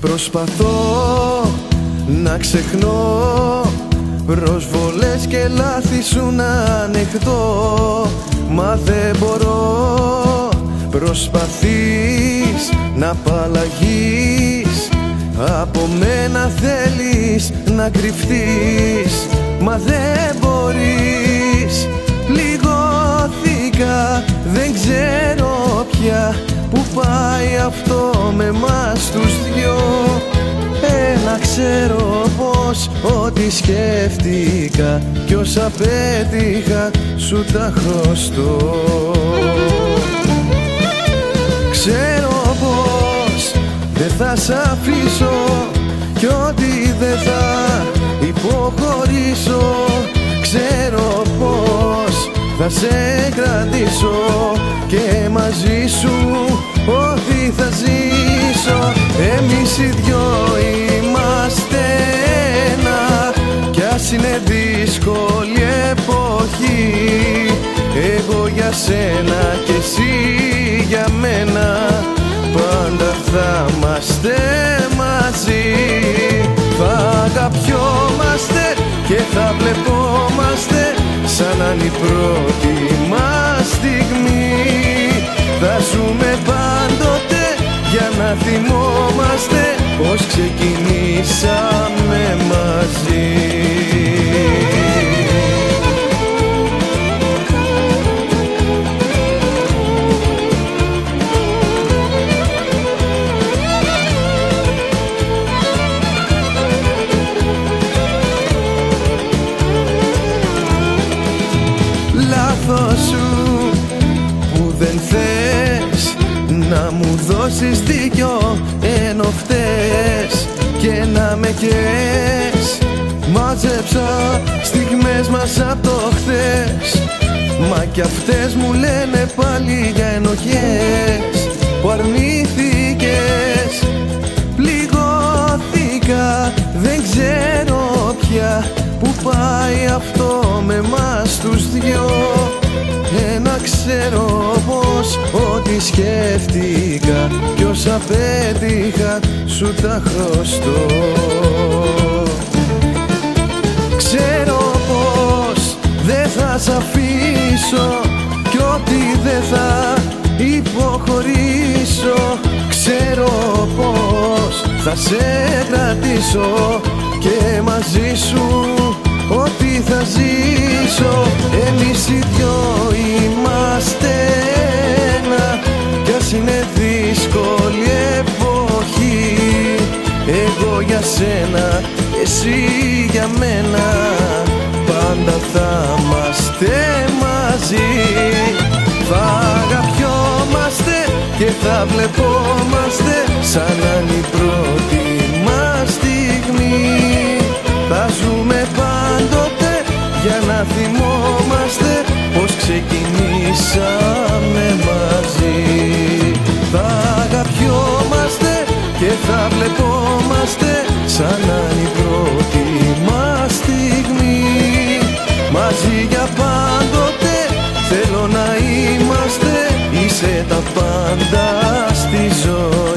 Προσπαθώ να ξεχνώ προσβολές και λάθη σου να ανεχτώ, μα δεν μπορώ. Προσπαθείς να απαλλαγείς, από μένα θέλεις να κρυφτείς, μα δεν μπορείς. Πληγώθηκα, δεν ξέρω πια που πάει αυτό με εμάς τους δυο. Έλα ξέρω πως ό,τι σκέφτηκα κι όσα πέτυχα σου τα χρωστώ. Ξέρω πως δεν θα σ' αφήσω κι ότι δεν θα υποχωρήσω. Ξέρω πως θα σε κρατήσω και μαζί σου ό,τι θα ζήσω. Εμείς οι δυο είμαστε ένα κι ας είναι δύσκολη εποχή, εγώ για σένα και εσύ για μένα, πάντα θα είμαστε μαζί. Θα αγαπιόμαστε και θα βλεπόμαστε σαν αν η πρώτη μας στιγμή. Θα ζούμε πάντοτε για να θυμόμαστε πως ξεκινήσαμε μαζί. Λάθος σου που δεν θες να μου δώσεις δίκιο, ενώ φταίς και να με καις. Μάζεψα στιγμές μας απ' το χθες, μα κι αυτές μου λένε πάλι για ενοχές που αρνήθηκες. Πληγώθηκα, δεν ξέρω πια που πάει αυτό με εμάς τους δυο. Ένα ξέρω πως ό,τι σκέφτηκα κι όσα πέτυχα σου τα χρωστώ. Ξέρω πως δεν θα σ' αφήσω κι ό,τι δεν θα υποχωρήσω. Ξέρω πως θα σε κρατήσω και μαζί σου ό,τι θα ζήσω. Εμείς οι δυο είμαστε ένα κι ας είναι δύσκολη εποχή, εγώ για σένα, εσύ για μένα, πάντα θα είμαστε μαζί. Θα αγαπιόμαστε και θα βλεπόμαστε σαν αν η πρώτη μας στιγμή. Θα ζούμε πάντοτε για να θυμόμαστε πως ξεκινήσαμε μαζί. Θα αγαπιόμαστε και θα βλεπόμαστε σαν αν η πρώτη μας στιγμή. Μαζί για πάντοτε θέλω να είμαστε, είσαι τα πάντα στη ζωή.